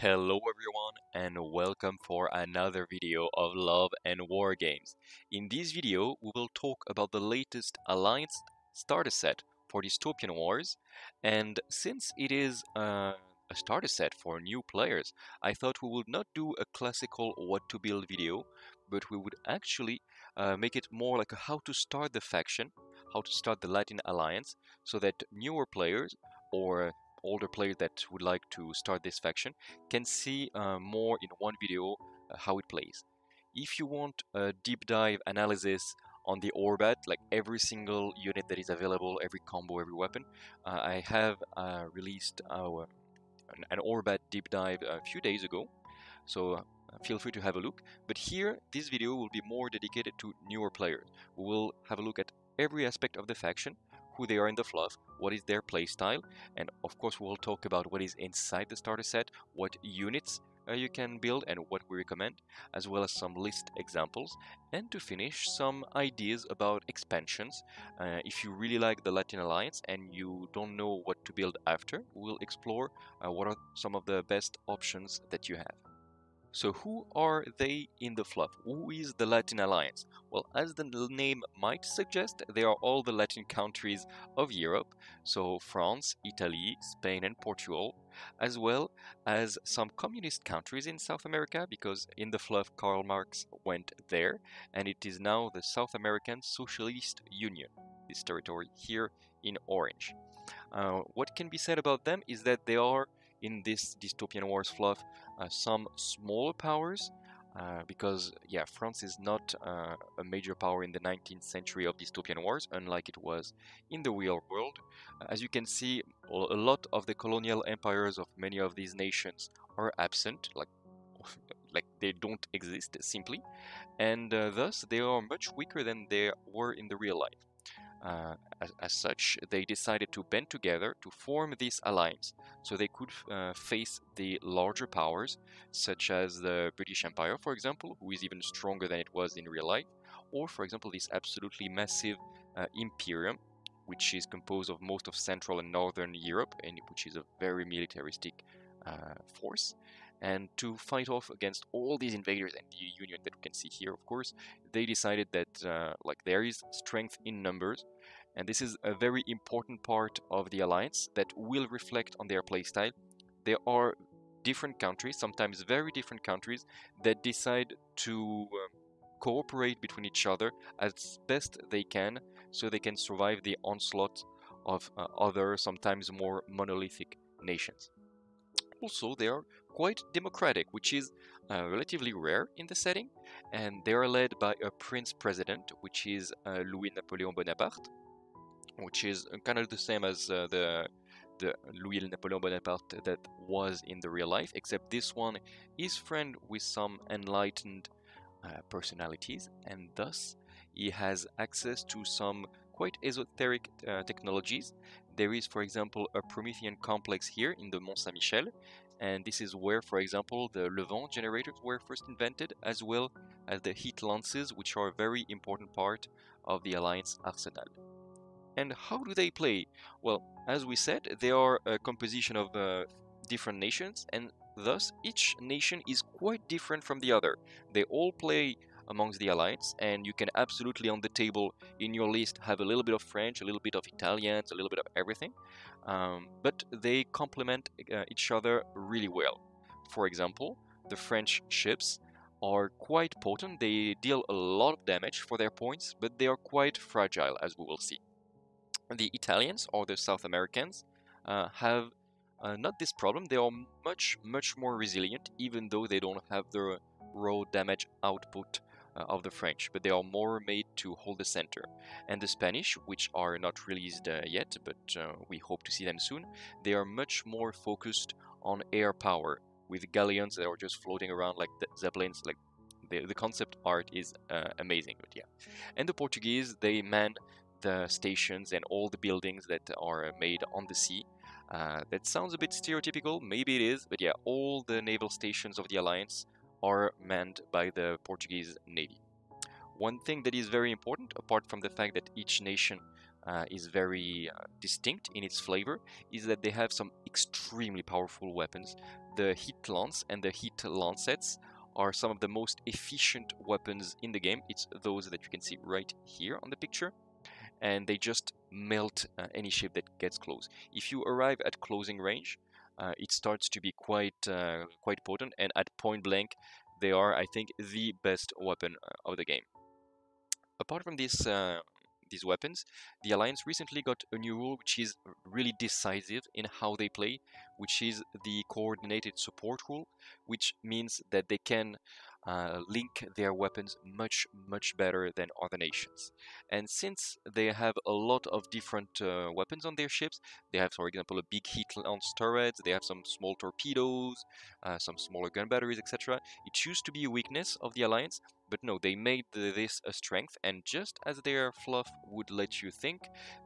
Hello everyone and welcome for another video of Love and War Games. In this video we will talk about the latest Alliance starter set for Dystopian Wars, and since it is a starter set for new players, I thought we would not do a classical what to build video, but we would actually make it more like a how to start the faction, how to start the Latin Alliance, so that newer players or older players that would like to start this faction can see more in one video how it plays. If you want a deep dive analysis on the Orbat, like every single unit that is available, every combo, every weapon, I have released an Orbat deep dive a few days ago, so feel free to have a look. But here, this video will be more dedicated to newer players. We will have a look at every aspect of the faction, who they are in the fluff, what is their playstyle, and of course we'll talk about what is inside the starter set, what units you can build and what we recommend, as well as some list examples, and to finish some ideas about expansions. If you really like the Latin Alliance and you don't know what to build after, we'll explore what are some of the best options that you have. So who are they in the fluff? Who is the Latin Alliance? Well, as the name might suggest, they are all the Latin countries of Europe, so France, Italy, Spain and Portugal, as well as some communist countries in South America, because in the fluff Karl Marx went there, and it is now the South American Socialist Union, this territory here in orange. What can be said about them is that they are, in this Dystopian Wars fluff, some smaller powers, because yeah, France is not a major power in the 19th century of Dystopian Wars, unlike it was in the real world. As you can see, a lot of the colonial empires of many of these nations are absent, like they don't exist simply, and thus they are much weaker than they were in the real life. As such, they decided to band together to form this alliance, so they could face the larger powers, such as the British Empire, for example, who is even stronger than it was in real life, or, for example, this absolutely massive Imperium, which is composed of most of Central and Northern Europe, and which is a very militaristic force. And to fight off against all these invaders and the union that we can see here, of course, they decided that there is strength in numbers, and this is a very important part of the alliance that will reflect on their playstyle. There are different countries, sometimes very different countries, that decide to cooperate between each other as best they can, so they can survive the onslaught of other, sometimes more monolithic nations. Also, they are quite democratic, which is relatively rare in the setting, and they are led by a prince-president, which is Louis-Napoléon Bonaparte, which is kind of the same as the Louis-Napoléon Bonaparte that was in the real life, except this one is friend with some enlightened personalities, and thus he has access to some quite esoteric technologies. There is, for example, a Promethean complex here in the Mont Saint-Michel, and this is where, for example, the Levant generators were first invented, as well as the heat lances, which are a very important part of the Alliance arsenal. And how do they play? Well, as we said, they are a composition of different nations, and thus each nation is quite different from the other. They all play amongst the Alliance, and you can absolutely on the table in your list have a little bit of French, a little bit of Italians, a little bit of everything, but they complement each other really well. For example, the French ships are quite potent, they deal a lot of damage for their points, but they are quite fragile, as we will see. The Italians or the South Americans have not this problem, they are much more resilient, even though they don't have the raw damage output of the French, but they are more made to hold the center. And the Spanish, which are not released yet, but we hope to see them soon, they are much more focused on air power, with galleons that are just floating around like the zeppelins. Like the concept art is amazing, but yeah. And the Portuguese, they man the stations and all the buildings that are made on the sea. That sounds a bit stereotypical, maybe it is, but yeah, all the naval stations of the Alliance are manned by the Portuguese Navy. One thing that is very important, apart from the fact that each nation is very distinct in its flavor is that they have some extremely powerful weapons. The heat lance and the heat lancets are some of the most efficient weapons in the game. It's those that you can see right here on the picture. And they just melt any ship that gets close. If you arrive at closing range, it starts to be quite potent, and at point blank, they are, I think, the best weapon of the game. Apart from these weapons, the Alliance recently got a new rule which is really decisive in how they play, which is the coordinated support rule, which means that they can link their weapons much better than other nations. And since they have a lot of different weapons on their ships, they have, for example, a big heat launch turrets, they have some small torpedoes, some smaller gun batteries, etc. It used to be a weakness of the Alliance, but no, they made this a strength, and just as their fluff would let you think,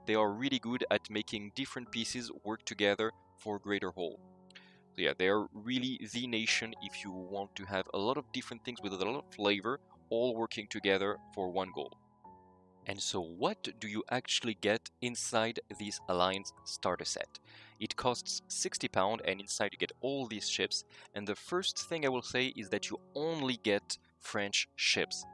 they are really good at making different pieces work together for a greater whole. So yeah, they are really the nation if you want to have a lot of different things with a lot of flavor, all working together for one goal. And so what do you actually get inside this Alliance starter set? It costs £60 and inside you get all these ships. And the first thing I will say is that you only get French ships.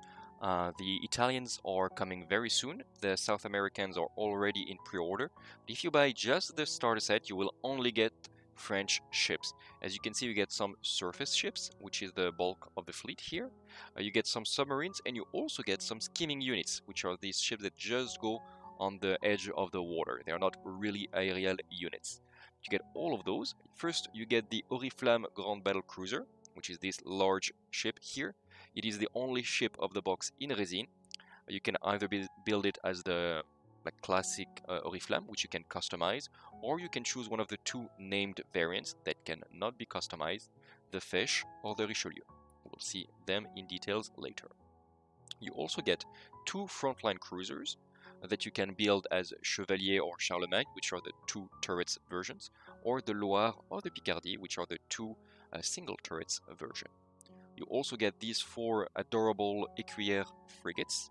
The Italians are coming very soon, the South Americans are already in pre-order. But if you buy just the starter set, you will only get French ships. As you can see, you get some surface ships, which is the bulk of the fleet here. You get some submarines, and you also get some skimming units, which are these ships that just go on the edge of the water. They are not really aerial units. You get all of those. First, you get the Oriflamme Grand Battle Cruiser, which is this large ship here. It is the only ship of the box in resin. You can either build it as the classic Oriflamme, which you can customize, or you can choose one of the two named variants that cannot be customized, the Fesch or the Richelieu. We'll see them in details later. You also get two frontline cruisers that you can build as Chevalier or Charlemagne, which are the two turrets versions, or the Loire or the Picardie, which are the two single turrets version. You also get these four adorable Écuyer frigates.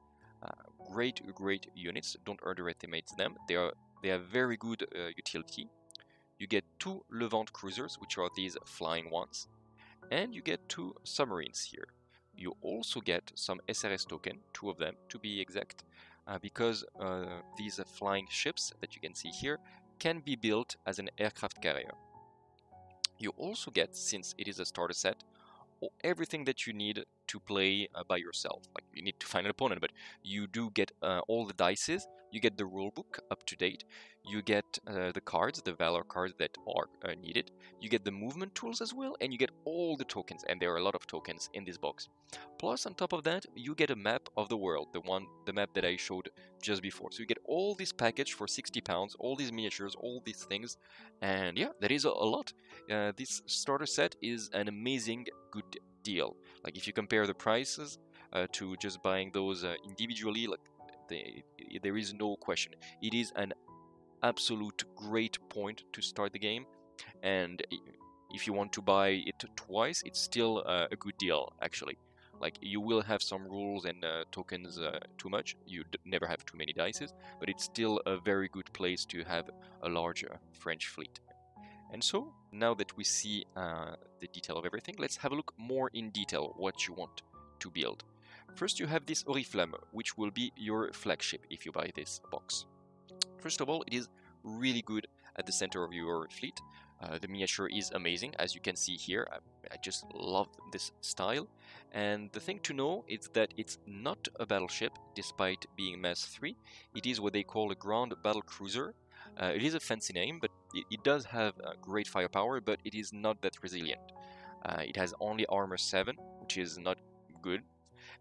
Great units, don't underestimate them, they have very good utility. You get two Levant cruisers, which are these flying ones, and you get two submarines here. You also get some SRS token, two of them to be exact, because these flying ships that you can see here can be built as an aircraft carrier. You also get, since it is a starter set, everything that you need to play by yourself. Like, you need to find an opponent, but you do get all the dices, you get the rulebook up to date, you get the cards, the valor cards that are needed, you get the movement tools as well, and you get all the tokens, and there are a lot of tokens in this box. Plus, on top of that, you get a map of the world, the map that I showed just before. So you get all this package for £60, all these miniatures, all these things, and yeah, that is a lot. This starter set is an amazing good deal. Like, if you compare the prices to just buying those individually, like there is no question. It is an absolute great point to start the game, and if you want to buy it twice, it's still a good deal actually. Like, you will have some rules and tokens too much, you never have too many dices, but it's still a very good place to have a larger French fleet. And so, now that we see the detail of everything, let's have a look more in detail what you want to build. First, you have this Oriflamme, which will be your flagship if you buy this box. First of all, it is really good at the center of your fleet. The miniature is amazing, as you can see here. I just love this style. And the thing to know is that it's not a battleship, despite being Mass 3. It is what they call a Grand Battle Cruiser. It is a fancy name, but it does have great firepower, but it is not that resilient. It has only armor 7, which is not good,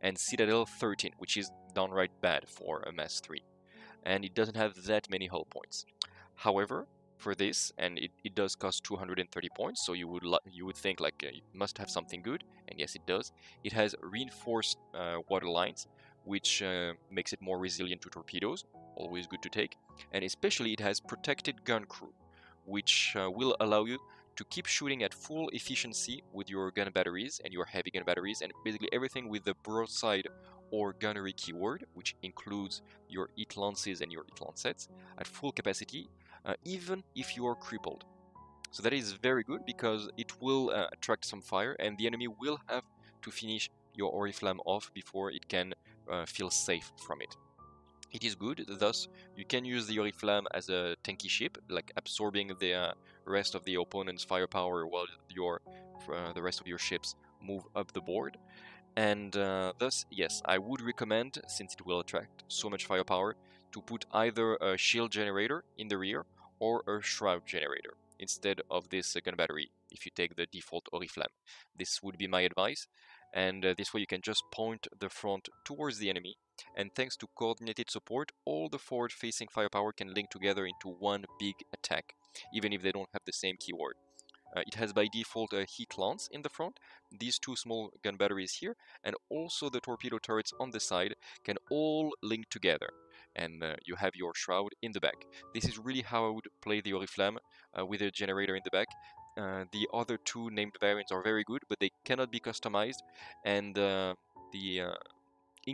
and Citadel 13, which is downright bad for a Mass 3. And it doesn't have that many hull points. However, for this, and it does cost 230 points, so you would think like it must have something good, and yes, it does. It has reinforced water lines, which makes it more resilient to torpedoes, always good to take, and especially it has protected gun crew, which will allow you to keep shooting at full efficiency with your gun batteries and your heavy gun batteries, and basically everything with the broadside or gunnery keyword, which includes your heat lances and your heat lancets, at full capacity, even if you are crippled. So that is very good because it will attract some fire and the enemy will have to finish your Oriflamme off before it can feel safe from it. It is good, thus you can use the Oriflamme as a tanky ship, like absorbing the rest of the opponent's firepower while your the rest of your ships move up the board. And thus, yes, I would recommend, since it will attract so much firepower, to put either a shield generator in the rear or a shroud generator instead of this gun battery, if you take the default Oriflamme. This would be my advice. And this way you can just point the front towards the enemy, and thanks to coordinated support, all the forward-facing firepower can link together into one big attack, even if they don't have the same keyword. It has by default a heat lance in the front, these two small gun batteries here, and also the torpedo turrets on the side can all link together, and you have your shroud in the back. This is really how I would play the Oriflamme, with a generator in the back. The other two named variants are very good, but they cannot be customized, and the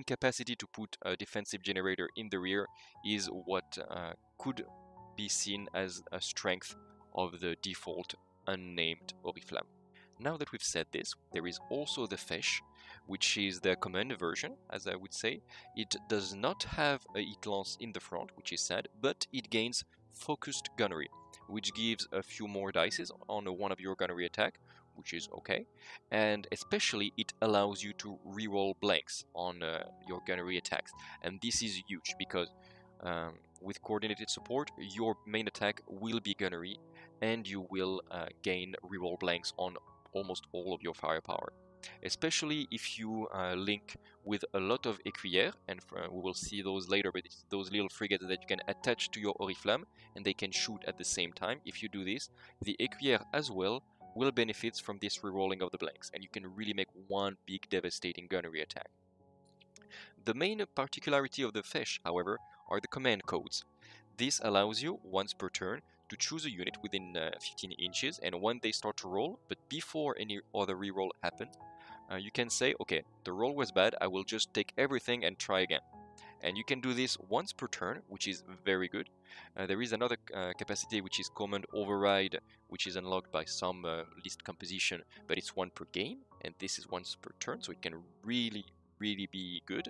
incapacity to put a defensive generator in the rear is what could be seen as a strength of the default unnamed Oriflamme. Now that we've said this, there is also the Fesch, which is the commander version, as I would say. It does not have a heat lance in the front, which is sad, but it gains focused gunnery, which gives a few more dices on one of your gunnery attack, which is okay, and especially it allows you to reroll blanks on your gunnery attacks, and this is huge because with coordinated support your main attack will be gunnery and you will gain reroll blanks on almost all of your firepower, especially if you link with a lot of Écuyer, and we will see those later, but it's those little frigates that you can attach to your Oriflamme and they can shoot at the same time. If you do this, the Écuyer as well will benefit from this rerolling of the blanks, and you can really make one big devastating gunnery attack. The main particularity of the Fesch, however, are the command codes. This allows you, once per turn, to choose a unit within 15 inches, and when they start to roll, but before any other reroll happens, you can say, okay, the roll was bad, I will just take everything and try again. And you can do this once per turn, which is very good. There is another capacity which is Command Override, which is unlocked by some list composition, but it's one per game, and this is once per turn, so it can really, really be good.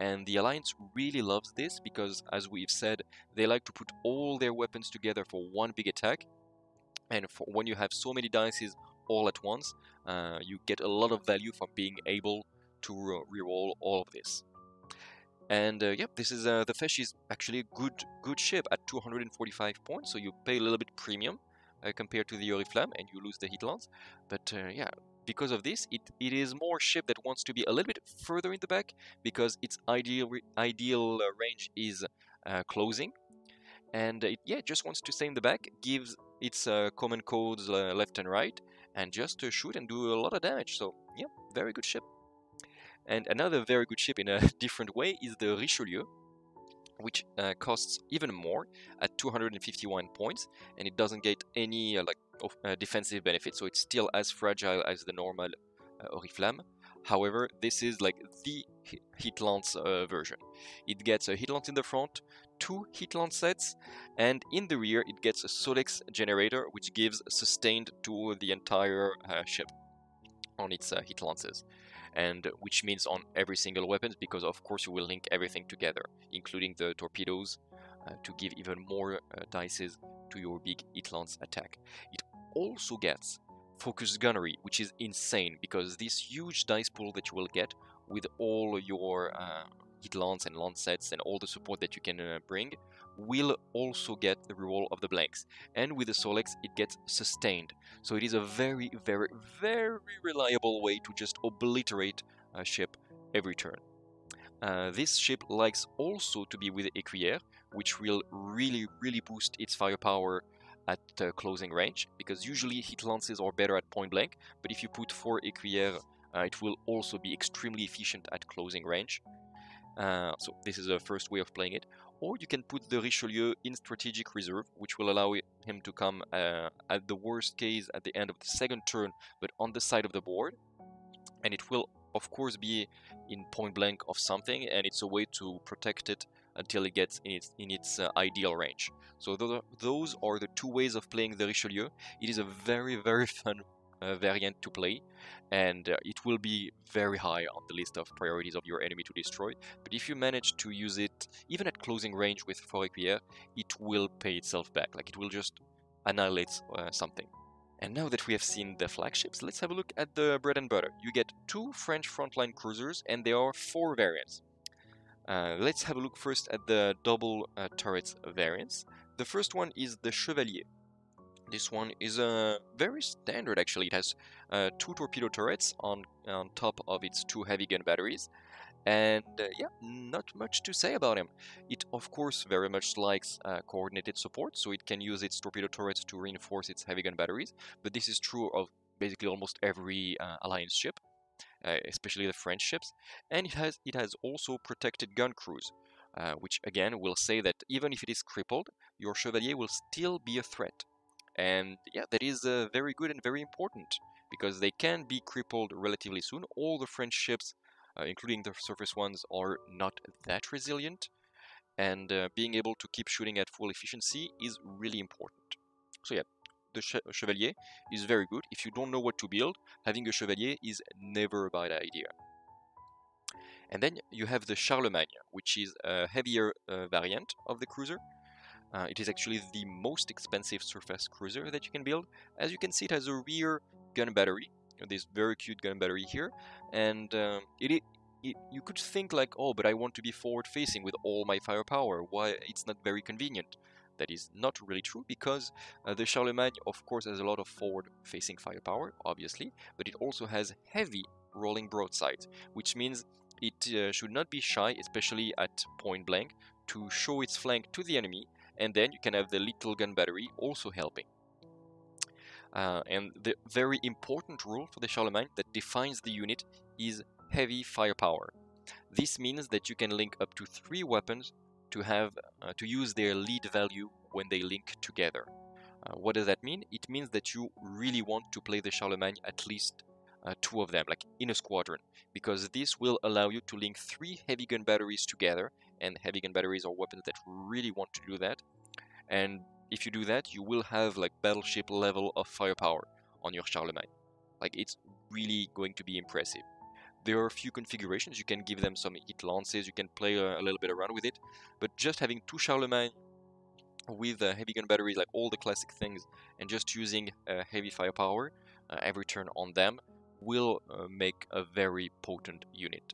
And the Alliance really loves this because, as we've said, they like to put all their weapons together for one big attack, and for when you have so many dices all at once, you get a lot of value from being able to reroll all of this. And yep, this is the Fesch is actually a good ship at 245 points, so you pay a little bit premium compared to the Oriflamme, and you lose the heat lance. But yeah, because of this, it is more ship that wants to be a little bit further in the back because its ideal range is closing, and it, yeah, just wants to stay in the back, gives its command codes left and right, and just shoot and do a lot of damage. So yeah, very good ship. And another very good ship in a different way is the Richelieu, which costs even more at 251 points, and it doesn't get any defensive benefit, so it's still as fragile as the normal Oriflamme. However, this is like the heat lance version. It gets a heat lance in the front, two heat lance sets, and in the rear it gets a Solex generator, which gives sustained to the entire ship on its heat lances, and which means on every single weapon, because of course you will link everything together, including the torpedoes, to give even more dices to your big heat lance attack. It also gets focused gunnery, which is insane, because this huge dice pool that you will get with all your heat lance and lancets and all the support that you can bring will also get the reroll of the blanks, and with the Solex it gets sustained, so it is a very, very, very reliable way to just obliterate a ship every turn. This ship likes also to be with Écuyer, which will really, really boost its firepower at closing range, because usually heat lances are better at point blank, but if you put 4 Écuyer, it will also be extremely efficient at closing range. So this is the first way of playing it. Or you can put the Richelieu in strategic reserve, which will allow him to come at the worst case at the end of the second turn, but on the side of the board, and it will of course be in point blank of something, and it's a way to protect it until it gets in its ideal range. So those are the two ways of playing the Richelieu. It is a very, very fun variant to play, and it will be very high on the list of priorities of your enemy to destroy. But if you manage to use it even at closing range with Écuyer, it will pay itself back. Like, it will just annihilate something. And now that we have seen the flagships, let's have a look at the bread and butter. You get two French frontline cruisers, and there are four variants. Let's have a look first at the double turrets variants. The first one is the Chevalier. This one is very standard, actually. It has two torpedo turrets on top of its two heavy gun batteries. And yeah, not much to say about him. It, of course, very much likes coordinated support, so it can use its torpedo turrets to reinforce its heavy gun batteries. But this is true of basically almost every Alliance ship, especially the French ships. And it has also protected gun crews, which again will say that even if it is crippled, your Chevalier will still be a threat. And yeah, that is very good and very important, because they can be crippled relatively soon. All the French ships, including the surface ones, are not that resilient, and being able to keep shooting at full efficiency is really important. So yeah, the Chevalier is very good. If you don't know what to build, having a Chevalier is never a bad idea. And then you have the Charlemagne, which is a heavier variant of the cruiser. It is actually the most expensive surface cruiser that you can build. As you can see, it has a rear gun battery, this very cute gun battery here, and you could think like, oh, but I want to be forward-facing with all my firepower, why it's not very convenient. That is not really true, because the Charlemagne, of course, has a lot of forward-facing firepower, obviously, but it also has heavy rolling broadsides, which means it should not be shy, especially at point blank, to show its flank to the enemy, and then you can have the little gun battery also helping. And the very important rule for the Charlemagne that defines the unit is heavy firepower. This means that you can link up to 3 weapons to use their lead value when they link together. What does that mean? It means that you really want to play the Charlemagne at least 2 of them, like in a squadron, because this will allow you to link 3 heavy gun batteries together, and heavy gun batteries are weapons that really want to do that. And if you do that, you will have like battleship level of firepower on your Charlemagne. Like, it's really going to be impressive. There are a few configurations. You can give them some hit lances, you can play a little bit around with it, but just having 2 Charlemagne with heavy gun batteries, like all the classic things, and just using heavy firepower every turn on them will make a very potent unit.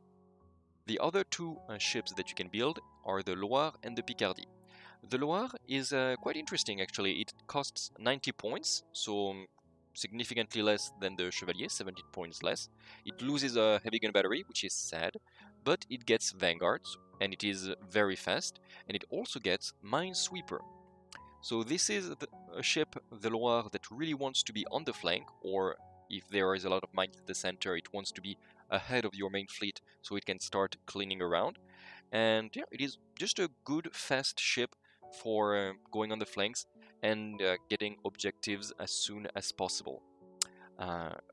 The other 2 ships that you can build are the Loire and the Picardie. The Loire is quite interesting, actually. It costs 90 points, so significantly less than the Chevalier, 17 points less. It loses a heavy gun battery, which is sad, but it gets vanguards, and it is very fast, and it also gets minesweeper. So this is a ship, the Loire, that really wants to be on the flank, or if there is a lot of mines at the center, it wants to be ahead of your main fleet so it can start cleaning around. And yeah, it is just a good, fast ship for going on the flanks and getting objectives as soon as possible.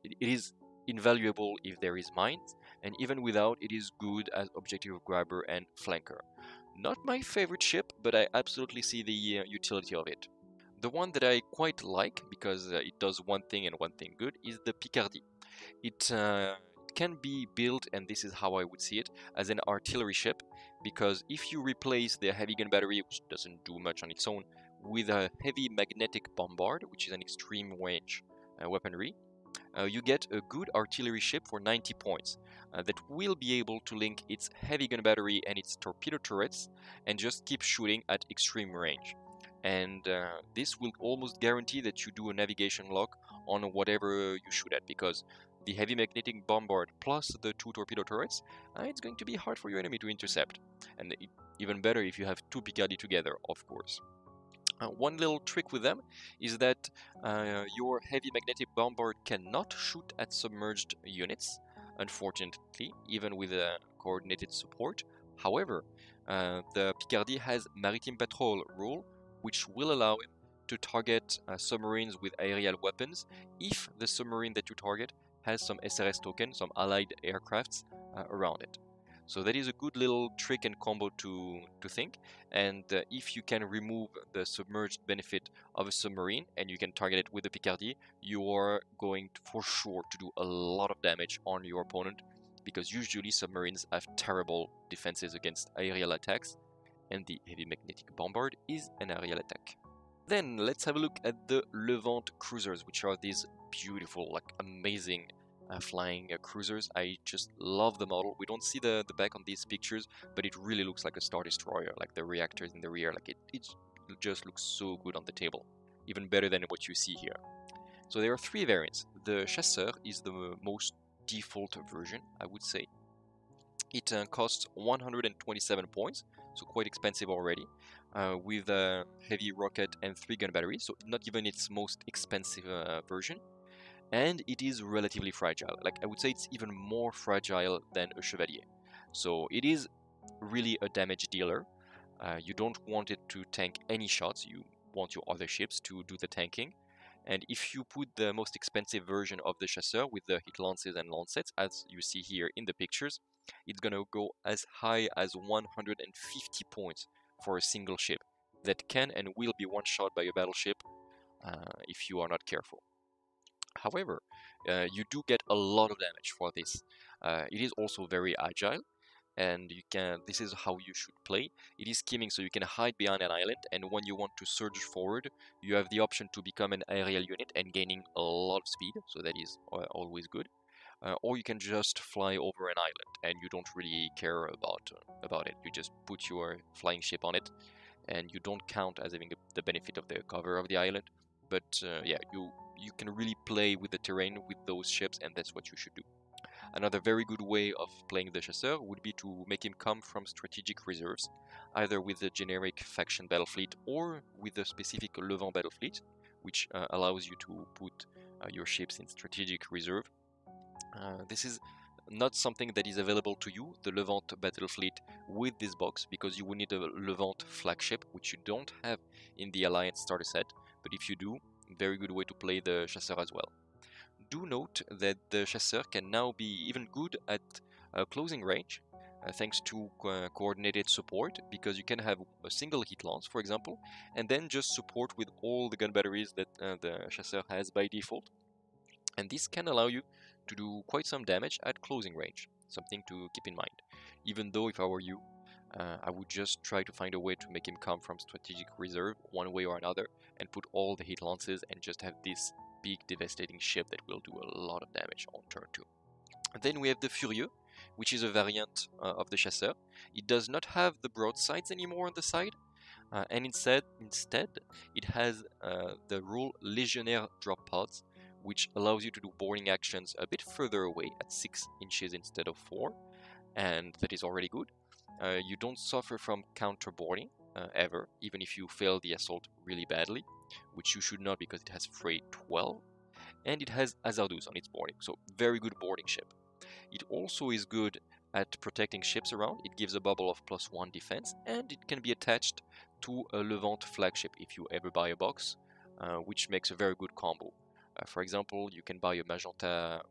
It is invaluable if there is mines, and even without, it is good as objective grabber and flanker. Not my favorite ship, but I absolutely see the utility of it. The one that I quite like, because it does one thing and one thing good, is the Picardie. It can be built, and this is how I would see it, as an artillery ship, because if you replace the heavy gun battery, which doesn't do much on its own, with a heavy magnetic bombard, which is an extreme range weaponry, you get a good artillery ship for 90 points that will be able to link its heavy gun battery and its torpedo turrets and just keep shooting at extreme range. And this will almost guarantee that you do a navigation lock on whatever you shoot at, because the heavy magnetic bombard plus the 2 torpedo turrets, it's going to be hard for your enemy to intercept. And even better if you have 2 Picardie together, of course. One little trick with them is that your heavy magnetic bombard cannot shoot at submerged units, unfortunately, even with coordinated support. However, the Picardie has maritime patrol rule, which will allow him to target submarines with aerial weapons if the submarine that you target has some SRS token, some allied aircrafts around it. So that is a good little trick and combo to think. And if you can remove the submerged benefit of a submarine and you can target it with the Picardie, you are going to, for sure, to do a lot of damage on your opponent, because usually submarines have terrible defenses against aerial attacks, and the heavy magnetic bombard is an aerial attack. Then let's have a look at the Levant cruisers, which are these beautiful, like amazing flying cruisers. I just love the model. We don't see the back on these pictures, but it really looks like a Star Destroyer, like the reactors in the rear, like it just looks so good on the table, even better than what you see here. So there are three variants. The Chasseur is the most default version, I would say. It costs 127 points, so quite expensive already, with a heavy rocket and 3-gun battery, so not even its most expensive version. And it is relatively fragile. Like, I would say it's even more fragile than a Chevalier. So it is really a damage dealer. You don't want it to tank any shots. You want your other ships to do the tanking. And if you put the most expensive version of the Chasseur with the hit lances and lancets, as you see here in the pictures, it's gonna go as high as 150 points for a single ship that can and will be one-shot by a battleship if you are not careful. However, you do get a lot of damage for this. It is also very agile, and you can. This is how you should play. It is skimming, so you can hide behind an island, and when you want to surge forward, you have the option to become an aerial unit and gaining a lot of speed, so that is always good. Or you can just fly over an island, and you don't really care about it. You just put your flying ship on it, and you don't count as having the benefit of the cover of the island. But yeah, you can really play with the terrain with those ships, and that's what you should do. Another very good way of playing the Chasseur would be to make him come from strategic reserves, either with the generic faction battle fleet or with the specific Levant battle fleet, which allows you to put your ships in strategic reserve. This is not something that is available to you, the Levant battle fleet, with this box, because you will need a Levant flagship, which you don't have in the Alliance starter set, but if you do, very good way to play the Chasseur as well. Do note that the Chasseur can now be even good at closing range thanks to coordinated support, because you can have a single hit launch, for example, and then just support with all the gun batteries that the Chasseur has by default. And this can allow you to do quite some damage at closing range, something to keep in mind. Even though if I were you, I would just try to find a way to make him come from strategic reserve one way or another and put all the hit lances and just have this big devastating ship that will do a lot of damage on turn 2. Then we have the Furieux, which is a variant of the Chasseur. It does not have the broadsides anymore on the side, and instead it has the rule Legionnaire drop pods, which allows you to do boarding actions a bit further away at 6 inches instead of 4, and that is already good. You don't suffer from counterboarding ever, even if you fail the assault really badly, which you should not, because it has freight 12, and it has Hazardous on its boarding, so very good boarding ship. It also is good at protecting ships around. It gives a bubble of +1 defense, and it can be attached to a Levant flagship if you ever buy a box, which makes a very good combo. For example, you can buy a Magenta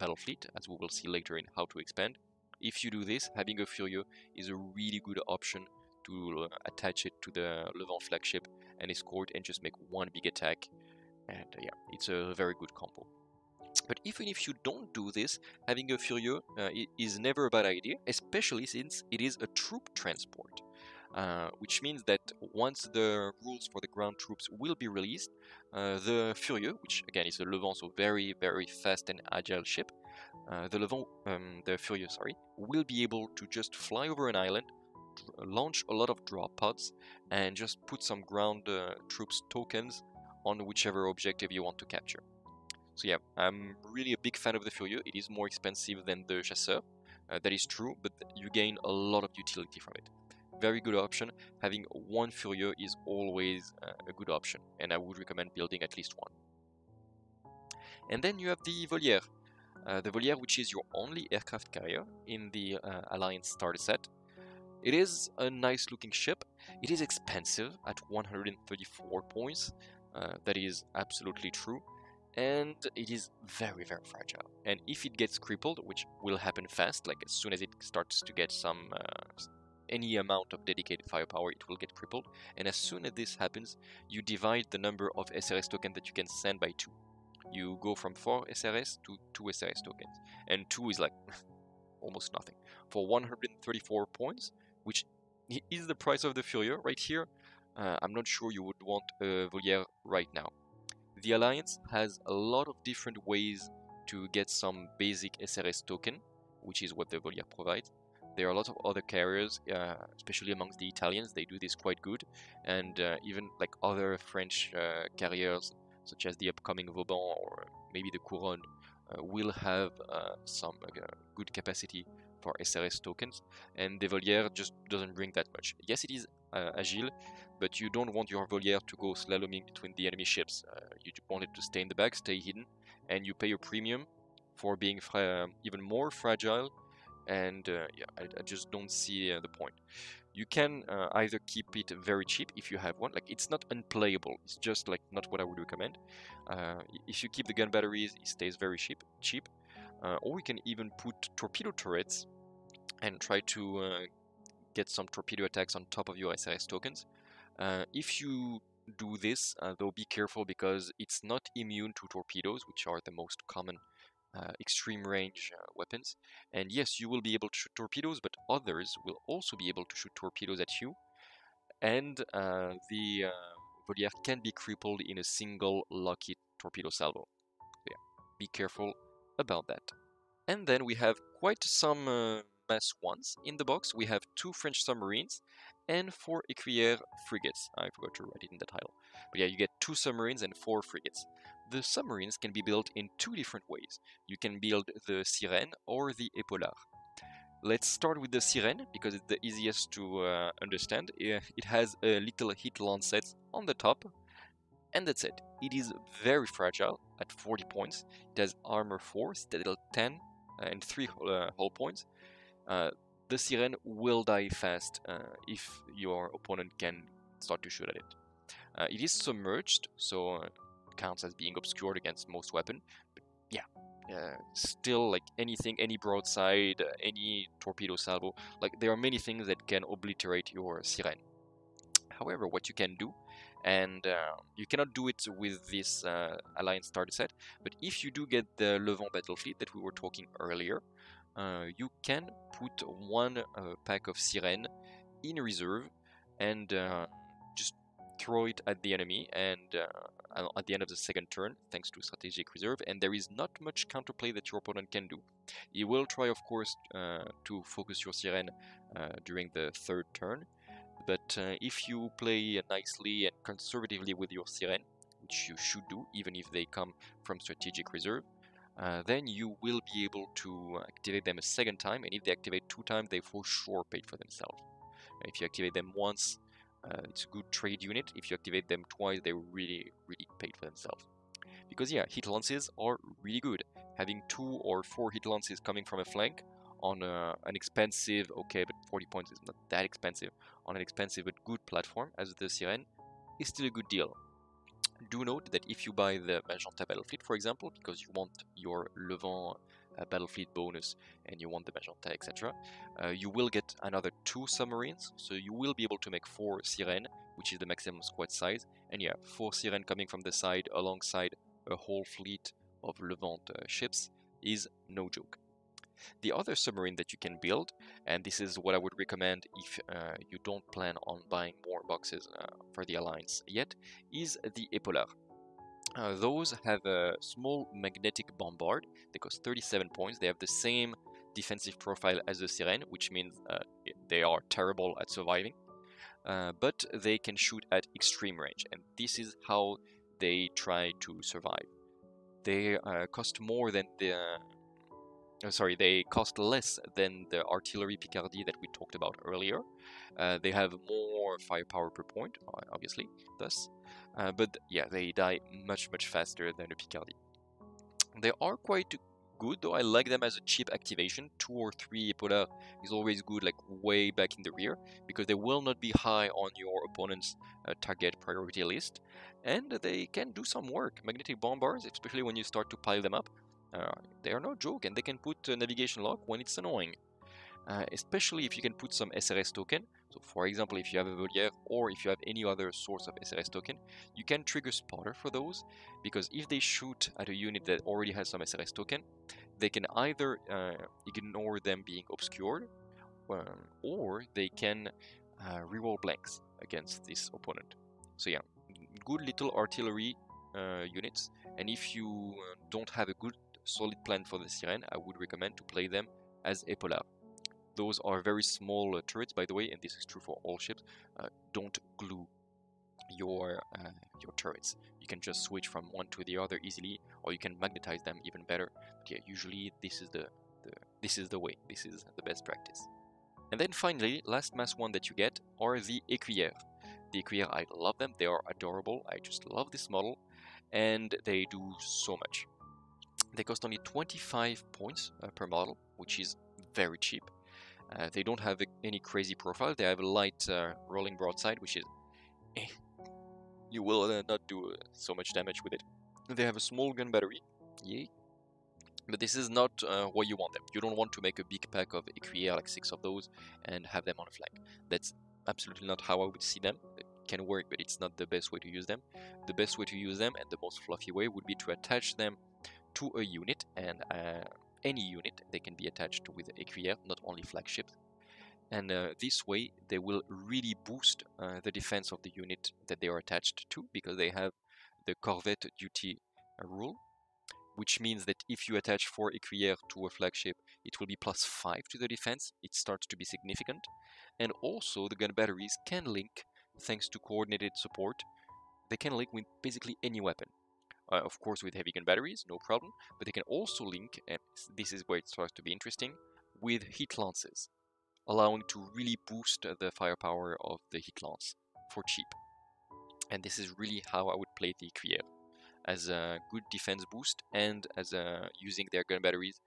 battle fleet, as we will see later in how to expand. If you do this, having a Furieux is a really good option to attach it to the Levant flagship and escort and just make one big attack. And yeah, it's a very good combo. But even if you don't do this, having a Furieux is never a bad idea, especially since it is a troop transport. Which means that once the rules for the ground troops will be released, the Furieux, which again is a Levant, so very, very fast and agile ship, the Furieux, will be able to just fly over an island, launch a lot of drop pods, and just put some ground troops tokens on whichever objective you want to capture. So yeah, I'm really a big fan of the Furieux. It is more expensive than the Chasseur, that is true, but you gain a lot of utility from it. Very good option. Having one Furieux is always a good option, and I would recommend building at least one. And then you have the Volière. The Volière, which is your only aircraft carrier in the Alliance starter set. It is a nice looking ship. It is expensive at 134 points. That is absolutely true. and it is very, very fragile. And if it gets crippled, which will happen fast, like as soon as it starts to get some any amount of dedicated firepower, it will get crippled. And as soon as this happens, you divide the number of SRS tokens that you can send by 2. You go from 4 SRS to 2 SRS tokens, and 2 is like almost nothing for 134 points, which is the price of the Furieux right here. I'm not sure you would want a Volière right now. The Alliance has a lot of different ways to get some basic SRS token, which is what the Volière provides. There are a lot of other carriers, especially amongst the Italians, they do this quite good, and even like other French carriers, such as the upcoming Vauban or maybe the Couronne, will have some good capacity for SRS tokens, and the Volière just doesn't bring that much. Yes, it is agile, but you don't want your Volière to go slaloming between the enemy ships. You want it to stay in the back, stay hidden, and you pay a premium for being even more fragile, and yeah, I just don't see the point. You can either keep it very cheap if you have one, like it's not unplayable, it's just like not what I would recommend. If you keep the gun batteries, it stays very cheap. Or we can even put torpedo turrets and try to get some torpedo attacks on top of your SRS tokens. If you do this, though, be careful because it's not immune to torpedoes, which are the most common extreme range weapons. And yes, you will be able to shoot torpedoes, but others will also be able to shoot torpedoes at you. And the Volière can be crippled in a single lucky torpedo salvo. So, yeah, be careful about that. And then we have quite some mass ones in the box. We have 2 French submarines and 4 Écuyer frigates. I forgot to write it in the title. But yeah, you get 2 submarines and 4 frigates. The submarines can be built in 2 different ways. You can build the Siren or the Épaulard. Let's start with the Siren because it's the easiest to understand. It has a little heat lancet on the top. And that's it. It is very fragile at 40 points. It has armor 4, citadel 10, and 3 hull points. The Siren will die fast if your opponent can start to shoot at it. It is submerged, so counts as being obscured against most weapon. But yeah, still like anything, any broadside, any torpedo salvo. Like there are many things that can obliterate your Siren. However, what you can do, and you cannot do it with this Alliance starter set, but if you do get the Levant battle fleet that we were talking earlier, you can put one pack of Siren in reserve and just throw it at the enemy and at the end of the second turn, thanks to strategic reserve, and there is not much counterplay that your opponent can do. He will try, of course, to focus your Siren during the third turn. But if you play nicely and conservatively with your Siren, which you should do, even if they come from strategic reserve, then you will be able to activate them a second time, and if they activate 2 times, they for sure paid for themselves. If you activate them once, it's a good trade unit. If you activate them twice, they really, really paid for themselves. Because yeah, hit lances are really good. Having 2 or 4 hit lances coming from a flank, on an expensive, okay, but 40 points is not that expensive, on an expensive but good platform as the Siren is still a good deal. Do note that if you buy the Magenta battle fleet, for example, because you want your Levant battle fleet bonus and you want the Magenta, etc., you will get another 2 submarines, so you will be able to make 4 Siren, which is the maximum squad size, and yeah, 4 Siren coming from the side alongside a whole fleet of Levant ships is no joke. The other submarine that you can build, and this is what I would recommend if you don't plan on buying more boxes for the Alliance yet, is the Épaulard. Those have a small magnetic bombard. They cost 37 points. They have the same defensive profile as the Siren, which means they are terrible at surviving, but they can shoot at extreme range, and this is how they try to survive. They cost more than the they cost less than the artillery Picardie that we talked about earlier. They have more firepower per point, obviously, thus. But yeah, they die much, much faster than the Picardie. They are quite good, though I like them as a cheap activation. 2 or 3 Épaulard is always good, like way back in the rear, because they will not be high on your opponent's target priority list, and they can do some work. Magnetic bomb bars, especially when you start to pile them up, they are no joke, and they can put navigation lock when it's annoying. Especially if you can put some SRS token, so for example if you have a Volière or if you have any other source of SRS token, you can trigger spotter for those, because if they shoot at a unit that already has some SRS token, they can either ignore them being obscured, or they can reroll blanks against this opponent. So yeah, good little artillery units, and if you don't have a good solid plan for the Siren, I would recommend to play them as Épaulard. Those are very small turrets, by the way, and this is true for all ships. Don't glue your turrets. You can just switch from one to the other easily, or you can magnetize them even better. But yeah, usually this is the way. This is the best practice. And then finally, last mass one that you get are the Écuyer. The Écuyer, I love them. They are adorable. I just love this model, and they do so much. They cost only 25 points per model, which is very cheap. They don't have any crazy profile. They have a light rolling broadside, which is... you will not do so much damage with it. They have a small gun battery. Yay. But this is not what you want them. You don't want to make a big pack of Écuyer, like 6 of those, and have them on a flank. That's absolutely not how I would see them. It can work, but it's not the best way to use them. The best way to use them, and the most fluffy way, would be to attach them to a unit, and... any unit, they can be attached with Écuyer, not only flagships, and this way they will really boost the defense of the unit that they are attached to, because they have the corvette duty rule, which means that if you attach 4 Écuyer to a flagship, it will be +5 to the defense. It starts to be significant, and also the gun batteries can link, thanks to coordinated support, they can link with basically any weapon. Of course with heavy gun batteries, no problem, but they can also link, and this is where it starts to be interesting, with heat lances, allowing to really boost the firepower of the heat lance for cheap. And this is really how I would play the Écuyer, as a good defense boost and as using their gun batteries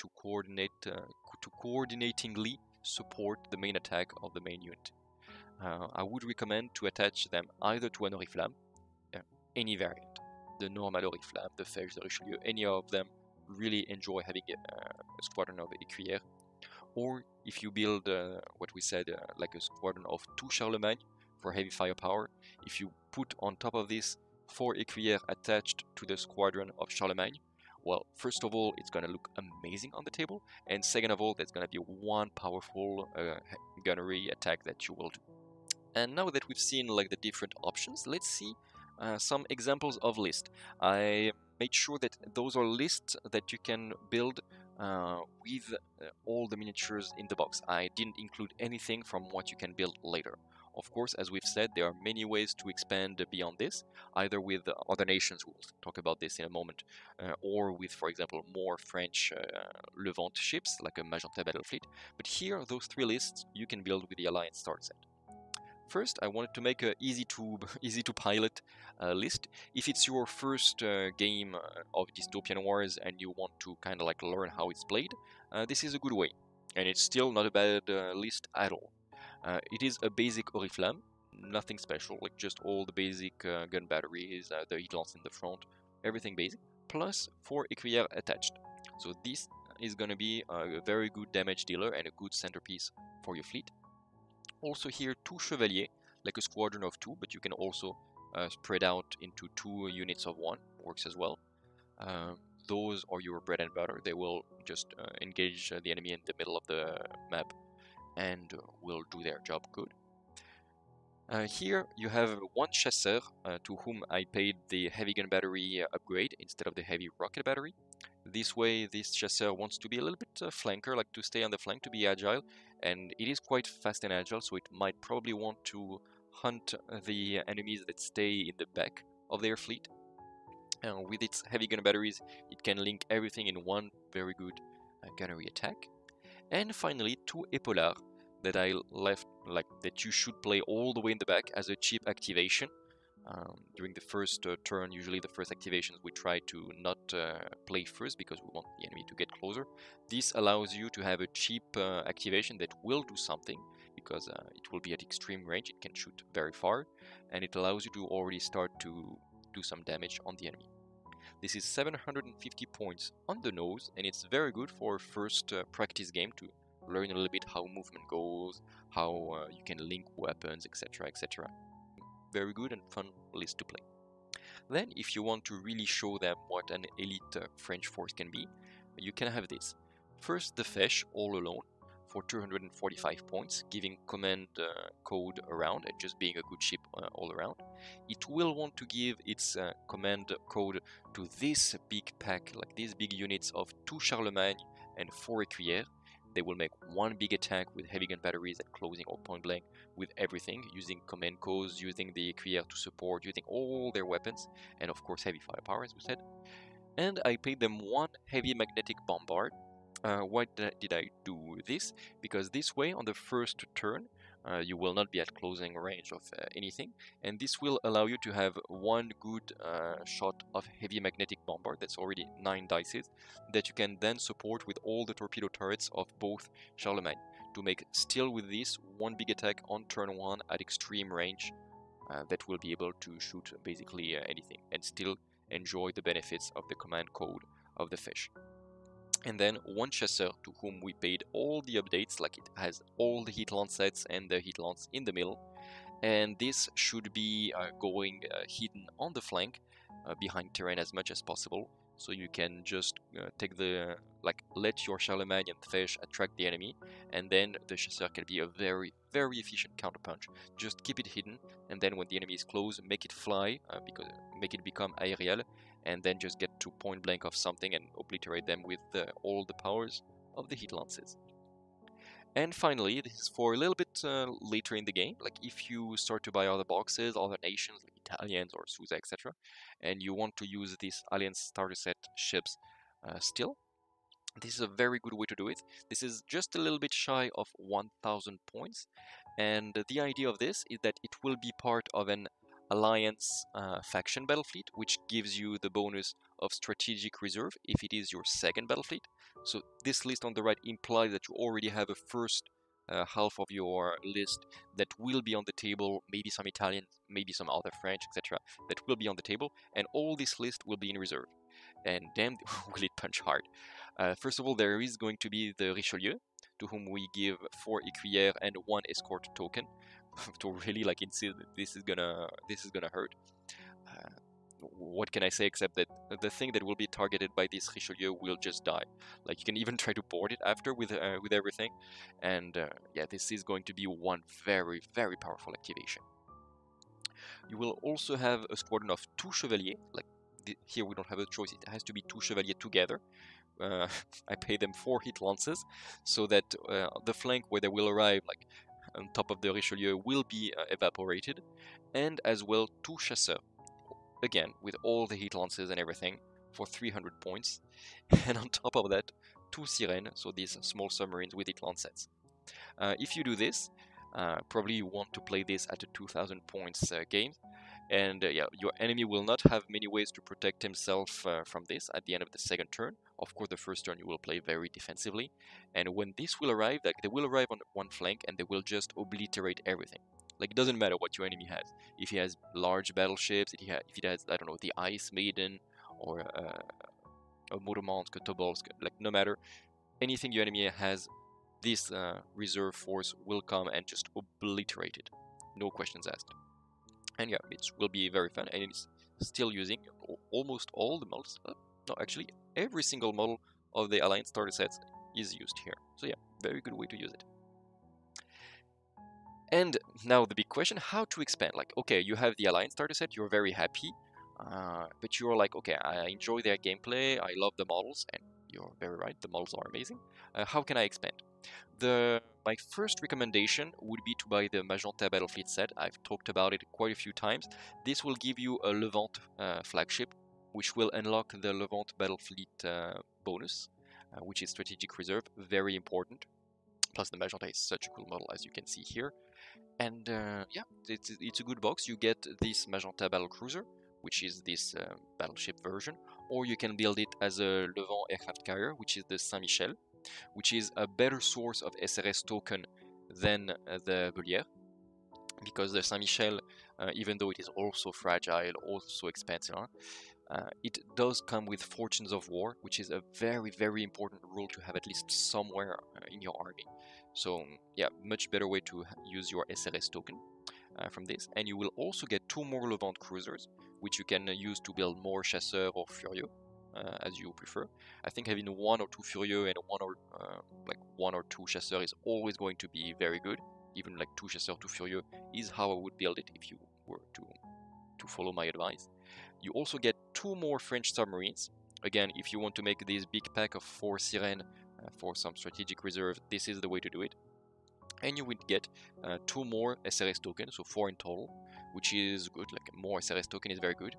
to coordinatingly support the main attack of the main unit. I would recommend to attach them either to an Oriflamme, any variant. The normal Oriflamme, the Fesch, the Richelieu, any of them really enjoy having a squadron of Écuyer. Or if you build what we said, like a squadron of 2 Charlemagne for heavy firepower, if you put on top of this 4 Écuyer attached to the squadron of Charlemagne, well, first of all, it's going to look amazing on the table, and second of all, that's going to be one powerful gunnery attack that you will do. And now that we've seen like the different options, let's see some examples of lists. I made sure that those are lists that you can build with all the miniatures in the box. I didn't include anything from what you can build later. Of course, as we've said, there are many ways to expand beyond this, either with other nations, we'll talk about this in a moment, or with, for example, more French Levant ships, like a Magenta battle fleet. But here are those 3 lists you can build with the Alliance starter set. First, I wanted to make an easy to pilot list. If it's your first game of Dystopian Wars and you want to kind of like learn how it's played, this is a good way, and it's still not a bad list at all. It is a basic Oriflamme, nothing special, like just all the basic gun batteries, the heat lance in the front, everything basic, plus 4 Écuyer attached. So this is going to be a very good damage dealer and a good centerpiece for your fleet. Also here 2 Chevalier, like a squadron of 2, but you can also spread out into 2 units of 1, works as well. Those are your bread and butter. They will just engage the enemy in the middle of the map and will do their job good. Here you have 1 Chasseur, to whom I paid the heavy gun battery upgrade instead of the heavy rocket battery. This way, this Chasseur wants to be a little bit flanker, like to stay on the flank, to be agile, and it is quite fast and agile, so it might probably want to hunt the enemies that stay in the back of their fleet. And with its heavy gun batteries, it can link everything in one very good gunnery attack. And finally, 2 Épaulard that I left, like that you should play all the way in the back as a cheap activation. During the first turn, usually the first activations, we try to not play first because we want the enemy to get closer. This allows you to have a cheap activation that will do something, because it will be at extreme range, it can shoot very far, and it allows you to already start to do some damage on the enemy. This is 750 points on the nose, and it's very good for first practice game to learn a little bit how movement goes, how you can link weapons, etc, etc. Very good and fun list to play. Then, if you want to really show them what an elite French force can be, you can have this. First, the Fesch all alone for 245 points, giving command code around and just being a good ship all around. It will want to give its command code to this big pack, like these big units of 2 Charlemagne and 4 Écuyer. They will make one big attack with heavy gun batteries at closing or point blank with everything, using command codes, using the Écuyer to support, using all their weapons, and of course heavy firepower as we said. And I paid them one heavy magnetic bombard. Why did I do this? Because this way on the first turn you will not be at closing range of anything, and this will allow you to have one good shot of heavy magnetic bombard, that's already 9 dices, that you can then support with all the torpedo turrets of both Charlemagne, to make still with this one big attack on turn 1 at extreme range that will be able to shoot basically anything, and still enjoy the benefits of the command code of the Fesch. And then one Chasseur, to whom we paid all the updates, like it has all the heat lance sets and the heat lance in the middle. And this should be going hidden on the flank, behind terrain as much as possible. So you can just take the, like, let your Charlemagne and Fesch attract the enemy. And then the Chasseur can be a very, very efficient counterpunch. Just keep it hidden. And then when the enemy is close, make it fly, because make it become aerial. And then just get to point blank of something and obliterate them with all the powers of the heat lances. And finally, this is for a little bit later in the game, like if you start to buy other boxes, other nations, like Italians or Susa, etc, and you want to use this Alliance starter set ships still, this is a very good way to do it. This is just a little bit shy of 1000 points, and the idea of this is that it will be part of an Alliance faction battle fleet, which gives you the bonus of strategic reserve if it is your second battle fleet. So this list on the right implies that you already have a first half of your list that will be on the table, maybe some Italian, maybe some other French, etc, that will be on the table, and all this list will be in reserve. And damn, will it punch hard. First of all, there is going to be the Richelieu, to whom we give 4 Écuyer and 1 escort token, to really like insist that this is gonna hurt. What can I say except that the thing that will be targeted by this Richelieu will just die. Like, you can even try to board it after with everything, and yeah, this is going to be one very, very powerful activation. You will also have a squadron of 2 Chevalier. Like here we don't have a choice, it has to be 2 Chevalier together. I pay them 4 hit lances, so that the flank where they will arrive, like on top of the Richelieu, will be evaporated, and as well 2 Chasseurs, again with all the heat lances and everything, for 300 points, and on top of that 2 Siren, so these small submarines with heat lance sets. If you do this, probably you want to play this at a 2000 points game, and yeah, your enemy will not have many ways to protect himself from this at the end of the second turn. Of course, the first turn you will play very defensively, and when this will arrive, like, they will arrive on one flank and they will just obliterate everything. Like, it doesn't matter what your enemy has. If he has large battleships, if he has, I don't know, the Ice Maiden or Murmansk, Tobolsk, like, no matter, anything your enemy has, this reserve force will come and just obliterate it. No questions asked. And yeah, it will be very fun, and it's still using almost all the models. No, actually, every single model of the Alliance starter sets is used here. So yeah, very good way to use it. And now the big question, how to expand? Like, okay, you have the Alliance starter set, you're very happy, but you're like, okay, I enjoy their gameplay, I love the models, and you're very right, the models are amazing. How can I expand? My first recommendation would be to buy the Magenta battle fleet set. I've talked about it quite a few times. This will give you a Levant flagship, which will unlock the Levant battle fleet bonus, which is strategic reserve, very important. Plus, the Magenta is such a cool model, as you can see here. And yeah, it's a good box. You get this Magenta battlecruiser, which is this battleship version, or you can build it as a Levant aircraft carrier, which is the Saint-Michel, which is a better source of SRS token than the Volière, because the Saint-Michel, even though it is also fragile, also expensive, it does come with fortunes of war, which is a very, very important rule to have at least somewhere in your army. So yeah, much better way to use your SRS token from this. And you will also get two more Levant cruisers, which you can use to build more Chasseur or Furieux, as you prefer. I think having one or two Furieux and one or two Chasseur is always going to be very good. Even like two Chasseur, two Furieux is how I would build it if you were to follow my advice. You also get two more French submarines. Again, if you want to make this big pack of 4 Siren for some strategic reserve, this is the way to do it. And you would get two more SRS tokens, so 4 in total, which is good. Like more SRS token is very good.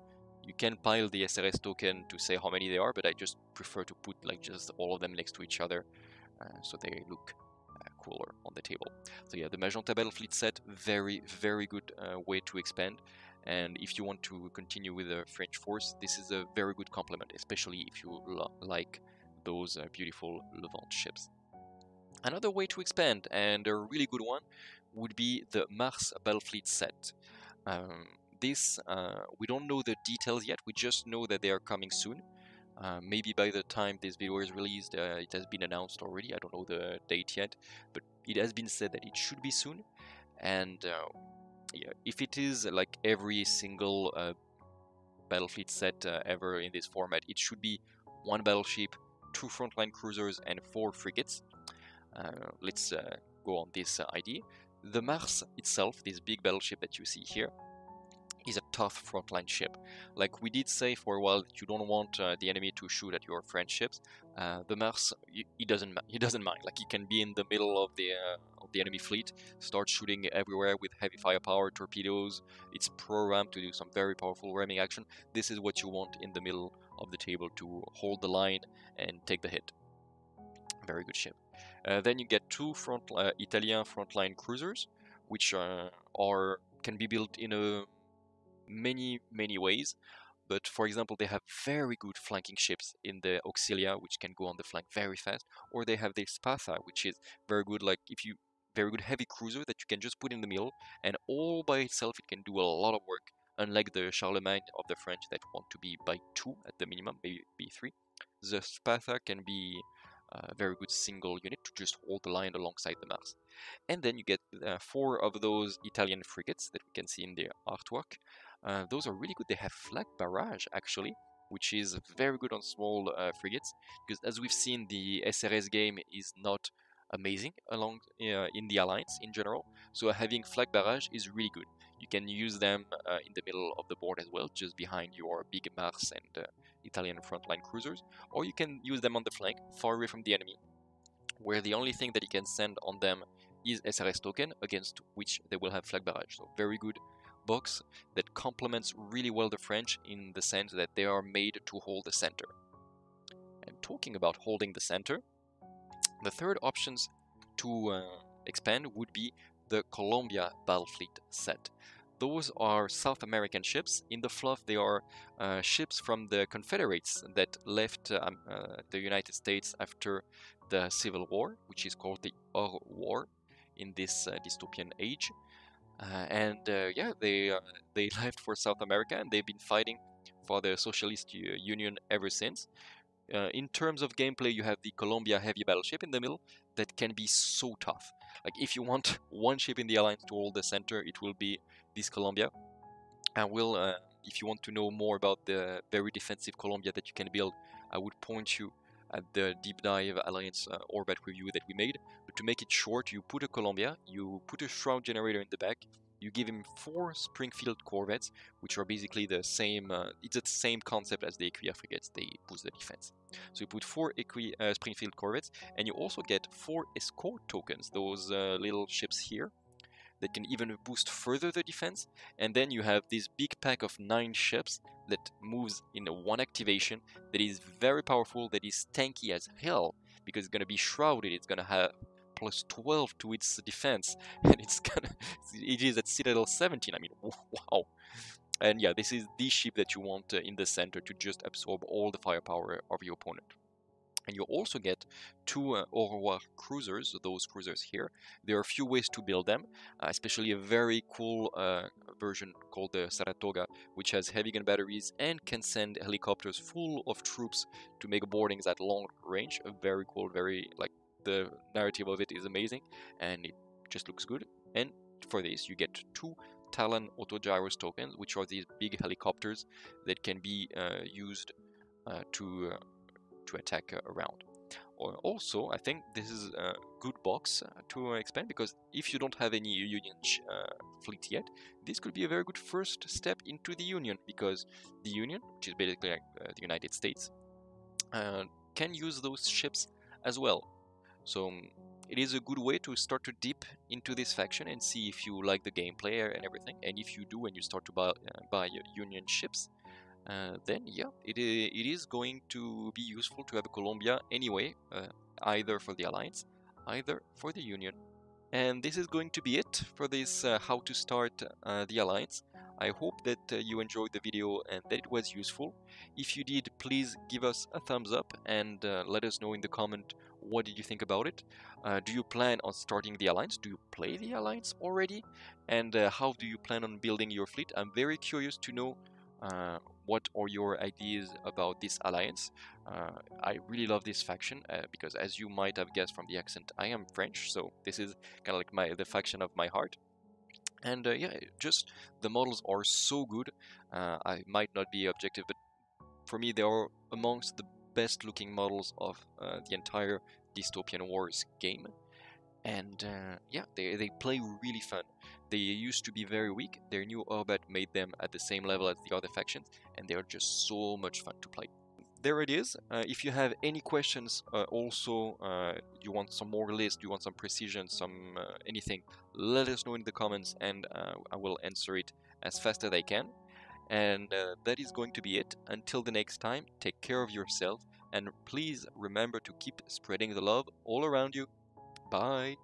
You can pile the SRS token to say how many they are, but I just prefer to put like just all of them next to each other so they look cooler on the table. So yeah, the Magenta Battle Fleet set, very, very good way to expand. And if you want to continue with the French force, this is a very good complement, especially if you like those beautiful Levant ships. Another way to expand, and a really good one, would be the Mars Battle Fleet set. This, we don't know the details yet, we just know that they are coming soon. Maybe by the time this video is released, it has been announced already, I don't know the date yet, but it has been said that it should be soon. And yeah, if it is like every single battlefleet set ever in this format, it should be one battleship, 2 frontline cruisers, and 4 frigates. Let's go on this idea. The Mars itself, this big battleship that you see here, is a tough frontline ship. Like we did say for a while that you don't want the enemy to shoot at your French ships. The Mars, he doesn't mind. Like he can be in the middle of the enemy fleet, start shooting everywhere with heavy firepower, torpedoes. It's programmed to do some very powerful ramming action. This is what you want in the middle of the table to hold the line and take the hit. Very good ship. Then you get two Italian frontline cruisers, which can be built in a many ways, but for example they have very good flanking ships in the Auxilia, which can go on the flank very fast, or they have the Spatha, which is very good, like if you very good heavy cruiser that you can just put in the middle, and all by itself it can do a lot of work, unlike the Charlemagne of the French that want to be by 2 at the minimum, maybe be 3. The Spatha can be a very good single unit to just hold the line alongside the Mars. And then you get 4 of those Italian frigates that we can see in the artwork. Those are really good. They have flag barrage actually, which is very good on small frigates, because as we've seen, the SRS game is not amazing in the Alliance in general, so having flag barrage is really good. You can use them in the middle of the board as well, just behind your big Mars and Italian frontline cruisers, or you can use them on the flank, far away from the enemy, where the only thing that you can send on them is SRS token, against which they will have flag barrage. So very good box that complements really well the French in the sense that they are made to hold the center. And talking about holding the center, the third options to expand would be the Columbia Battle Fleet set. Those are South American ships. In the fluff, they are ships from the Confederates that left the United States after the Civil War, which is called the Or War in this dystopian age. Yeah, they left for South America, and they've been fighting for the Socialist Union ever since. In terms of gameplay, you have the Columbia heavy battleship in the middle that can be so tough. Like if you want one ship in the Alliance to hold the center, it will be this Columbia. And if you want to know more about the very defensive Columbia that you can build, I would point you at the deep dive Alliance Orbat review that we made. But to make it short, you put a Columbia, you put a shroud generator in the back, you give him 4 Springfield corvettes, which are basically the same, it's the same concept as the Écuyer frigates, they boost the defense. So you put 4 Springfield corvettes, and you also get 4 escort tokens, those little ships here, that can even boost further the defense. And then you have this big pack of 9 ships that moves in one activation, that is very powerful, that is tanky as hell, because it's going to be shrouded, it's going to have plus 12 to its defense, and it is at Citadel 17. I mean, wow. And yeah, this is the ship that you want in the center to just absorb all the firepower of your opponent. And you also get two Orbat cruisers, those cruisers here. There are a few ways to build them, especially a very cool version called the Saratoga, which has heavy gun batteries and can send helicopters full of troops to make boardings at long range. Very cool, very, like, the narrative of it is amazing, and it just looks good. And for this, you get two Talon Autogyros tokens, which are these big helicopters that can be used to attack around. Also, I think this is a good box to expand, because if you don't have any Union fleet yet, this could be a very good first step into the Union, because the Union, which is basically like the United States, can use those ships as well. So it is a good way to start to dip into this faction and see if you like the gameplay and everything. And if you do and you start to buy Union ships, then yeah, it is going to be useful to have a Columbia anyway, either for the Alliance, either for the Union. And this is going to be it for this how to start the Alliance. I hope that you enjoyed the video and that it was useful. If you did, please give us a thumbs up and let us know in the comment what did you think about it. Do you plan on starting the Alliance? Do you play the Alliance already? And how do you plan on building your fleet? I'm very curious to know what are your ideas about this Alliance. I really love this faction because, as you might have guessed from the accent, I am French, so this is kind of like the faction of my heart. And yeah, just the models are so good. I might not be objective, but for me they are amongst the best looking models of the entire Dystopian Wars game. And yeah, they play really fun. They used to be very weak. Their new Orbat made them at the same level as the other factions, and they are just so much fun to play. There it is. If you have any questions, also you want some more list, you want some precision, some anything, let us know in the comments, and I will answer it as fast as I can. And that is going to be it. Until the next time, take care of yourself, and please remember to keep spreading the love all around you. Bye.